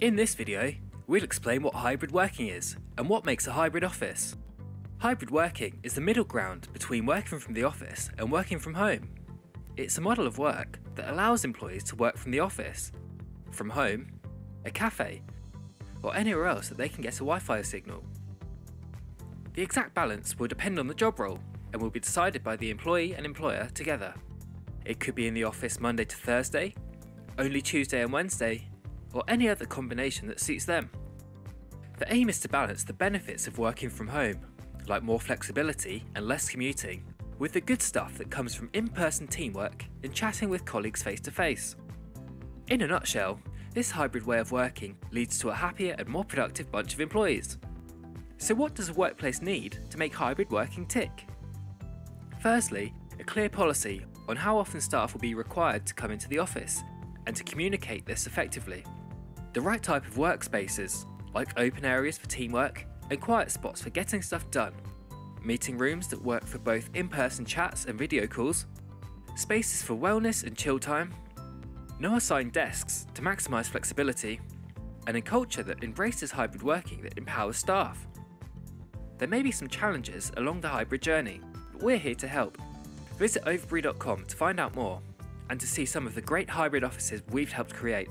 In this video, we'll explain what hybrid working is and what makes a hybrid office. Hybrid working is the middle ground between working from the office and working from home. It's a model of work that allows employees to work from the office, from home, a cafe, or anywhere else that they can get a Wi-Fi signal. The exact balance will depend on the job role and will be decided by the employee and employer together. It could be in the office Monday to Thursday, only Tuesday and Wednesday, or any other combination that suits them. The aim is to balance the benefits of working from home, like more flexibility and less commuting, with the good stuff that comes from in-person teamwork and chatting with colleagues face-to-face. In a nutshell, this hybrid way of working leads to a happier and more productive bunch of employees. So what does a workplace need to make hybrid working tick? Firstly, a clear policy on how often staff will be required to come into the office and to communicate this effectively. The right type of workspaces, like open areas for teamwork and quiet spots for getting stuff done, meeting rooms that work for both in-person chats and video calls, spaces for wellness and chill time, no assigned desks to maximise flexibility, and a culture that embraces hybrid working that empowers staff. There may be some challenges along the hybrid journey, but we're here to help. Visit overbury.com to find out more and to see some of the great hybrid offices we've helped create.